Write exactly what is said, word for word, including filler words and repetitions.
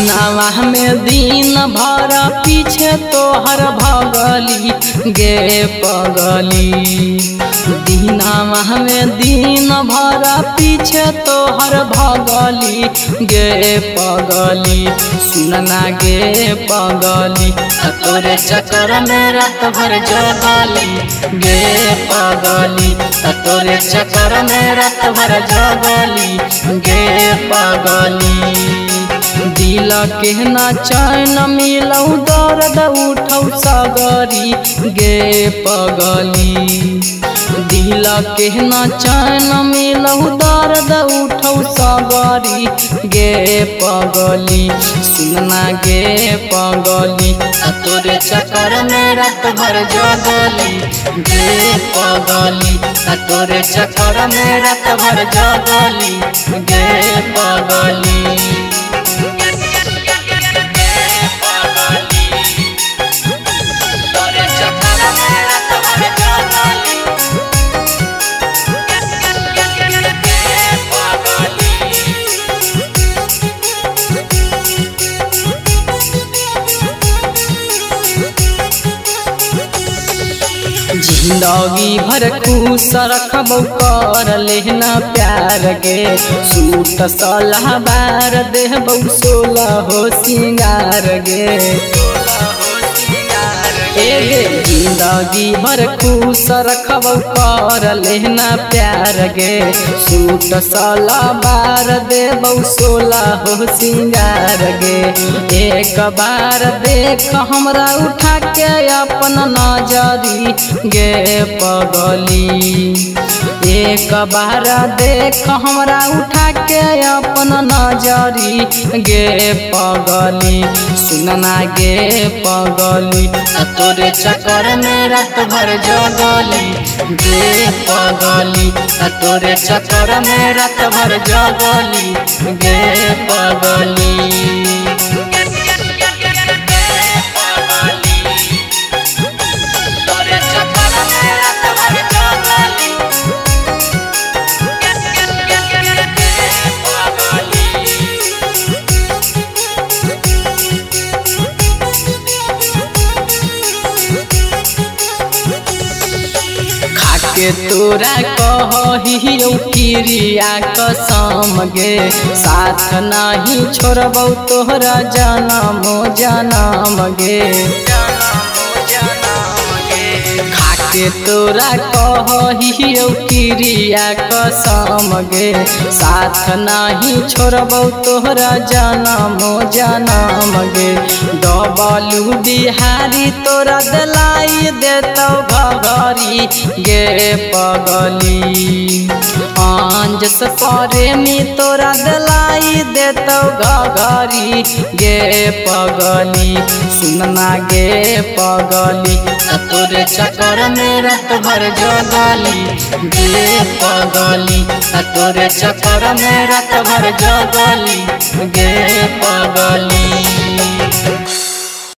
नवा में दिन भर पीछे तोहर भगली गे पगली। दिनवा में दिन भर पीछे तोहर भगली गे पगली। सुनना गे पगली तोरे चक्कर में रात भर जगली गे पगली। तोरे चक्कर में रात भर जगली गे पगली। दिल के ना चैन मिलौ दर्द उठौ सगरी गे पगली। दिल के ना चैन मिलौ दर्द उठौ सगरी गे पगली। सुनना गे पगली तोरे चक्कर में रात भर जगली गे पगली। तोरे चक्कर में रात भर जगली गे पगली। जिंदगी भर कुशा रखब कर लेना प्यार गे। सूट सोलह बार देहबौ सोलह हो सिंगार गे। जिंदगी भर कुशा रखब कर लेना प्यार गे। सूट सोलह बार देबौ सोलह हो सिंगार गे। एक बार देख हमरा उठा के अपन नजरी गे पगली। एक बार देख हमरा उठा के अपन नजरी गे पगली। सुनना गे पगली तोरे चक्कर में रात भर जगली गे पगली। तोरे चक्कर में रात भर जगली गे पगली। के तोरा कहियो किरिया कसम गे। साथ नहीं छोड़बौ तोहरा जनम जनम गे। के तोरा कहियो किरिया कसम गे। साथ नहीं छोड़बौ तोहरा जनम जनम गे। डबलू बिहारी तोरा दिलाई देतौ भगरी गे पगली। आंज से प्रेमी तोरा दिलाई देतौ घघरी गे पगली। सुनना गे पगली तोरे चक्कर में रात भर जगली गे पगली। तोरे चक्कर में रात भर जगली गे पगली।